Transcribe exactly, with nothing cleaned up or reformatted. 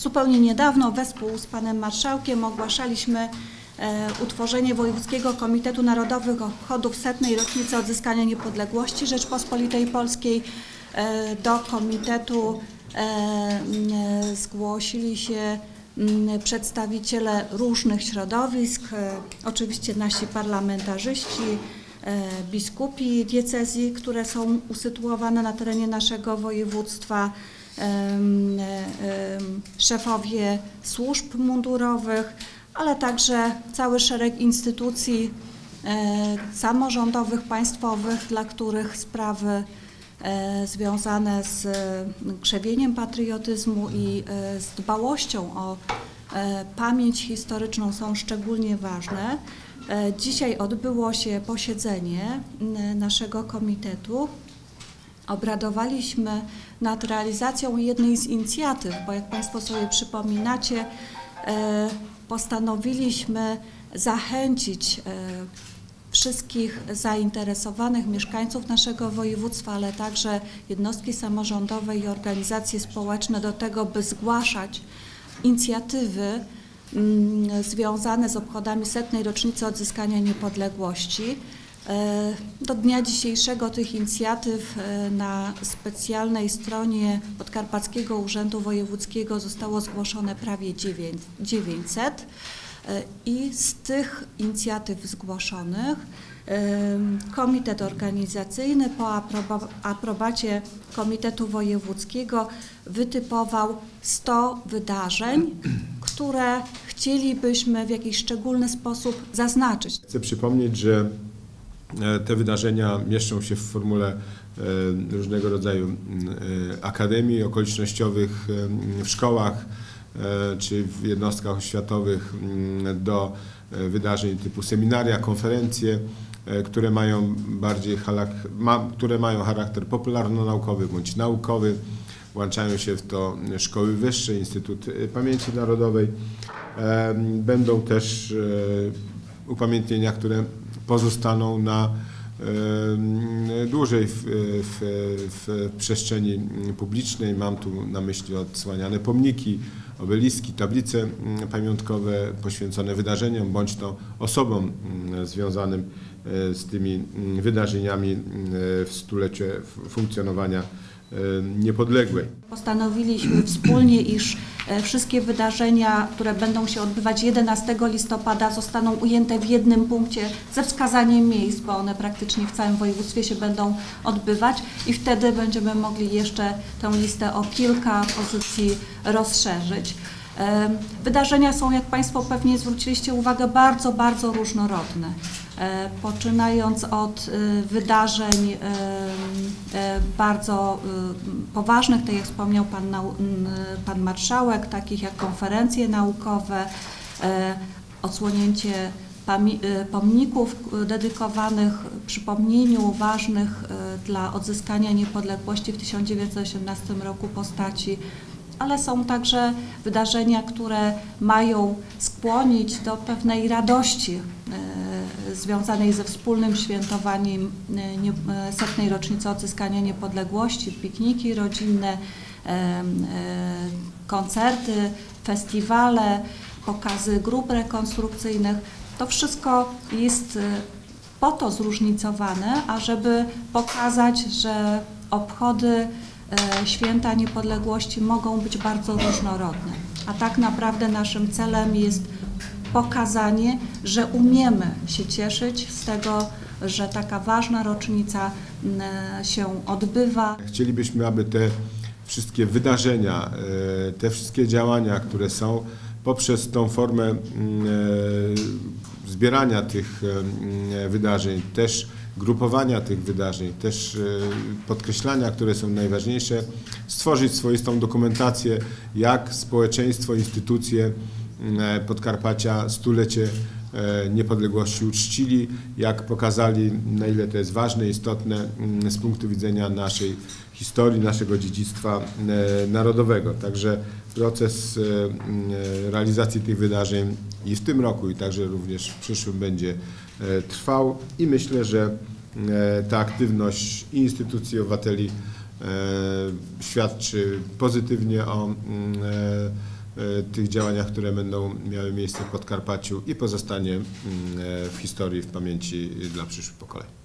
Zupełnie niedawno wespół z panem marszałkiem ogłaszaliśmy utworzenie Wojewódzkiego Komitetu Narodowych Obchodów Setnej Rocznicy Odzyskania Niepodległości Rzeczpospolitej Polskiej. Do komitetu zgłosili się przedstawiciele różnych środowisk, oczywiście nasi parlamentarzyści, biskupi diecezji, które są usytuowane na terenie naszego województwa, szefowie służb mundurowych, ale także cały szereg instytucji samorządowych, państwowych, dla których sprawy związane z krzewieniem patriotyzmu i z dbałością o pamięć historyczną są szczególnie ważne. Dzisiaj odbyło się posiedzenie naszego komitetu. Obradowaliśmy nad realizacją jednej z inicjatyw, bo jak Państwo sobie przypominacie, postanowiliśmy zachęcić wszystkich zainteresowanych mieszkańców naszego województwa, ale także jednostki samorządowe i organizacje społeczne do tego, by zgłaszać inicjatywy związane z obchodami setnej rocznicy odzyskania niepodległości. Do dnia dzisiejszego tych inicjatyw na specjalnej stronie Podkarpackiego Urzędu Wojewódzkiego zostało zgłoszone prawie dziewięćset. I z tych inicjatyw zgłoszonych komitet organizacyjny po aprobacie Komitetu Wojewódzkiego wytypował sto wydarzeń, które chcielibyśmy w jakiś szczególny sposób zaznaczyć. Chcę przypomnieć, że te wydarzenia mieszczą się w formule różnego rodzaju akademii okolicznościowych w szkołach, czy w jednostkach oświatowych do wydarzeń typu seminaria, konferencje, które mają bardziej które mają charakter popularno-naukowy bądź naukowy. Włączają się w to szkoły wyższe, Instytut Pamięci Narodowej. Będą też upamiętnienia, które pozostaną na dłużej w, w, w przestrzeni publicznej. Mam tu na myśli odsłaniane pomniki, obeliski, tablice pamiątkowe poświęcone wydarzeniom bądź to osobom związanym z tymi wydarzeniami w stulecie funkcjonowania niepodległej. Postanowiliśmy wspólnie, iż wszystkie wydarzenia, które będą się odbywać jedenastego listopada, zostaną ujęte w jednym punkcie ze wskazaniem miejsc, bo one praktycznie w całym województwie się będą odbywać i wtedy będziemy mogli jeszcze tę listę o kilka pozycji rozszerzyć. Wydarzenia są, jak Państwo pewnie zwróciliście uwagę, bardzo, bardzo różnorodne. Poczynając od wydarzeń bardzo poważnych, tak jak wspomniał Pan, pan Marszałek, takich jak konferencje naukowe, odsłonięcie pomników dedykowanych przypomnieniu ważnych dla odzyskania niepodległości w tysiąc dziewięćset osiemnastym roku postaci, ale są także wydarzenia, które mają skłonić do pewnej radości związanej ze wspólnym świętowaniem setnej rocznicy odzyskania niepodległości, pikniki rodzinne, koncerty, festiwale, pokazy grup rekonstrukcyjnych. To wszystko jest po to zróżnicowane, ażeby pokazać, że obchody święta niepodległości mogą być bardzo różnorodne, a tak naprawdę naszym celem jest pokazanie, że umiemy się cieszyć z tego, że taka ważna rocznica się odbywa. Chcielibyśmy, aby te wszystkie wydarzenia, te wszystkie działania, które są poprzez tą formę zbierania tych wydarzeń, też grupowania tych wydarzeń, też podkreślania, które są najważniejsze, stworzyć swoistą dokumentację, jak społeczeństwo, instytucje Podkarpacia stulecie niepodległości uczcili, jak pokazali, na ile to jest ważne, istotne z punktu widzenia naszej historii, naszego dziedzictwa narodowego. Także proces realizacji tych wydarzeń i w tym roku, i także również w przyszłym będzie trwał i myślę, że ta aktywność instytucji obywateli świadczy pozytywnie o tych działaniach, które będą miały miejsce w Podkarpaciu i pozostanie w historii, w pamięci dla przyszłych pokoleń.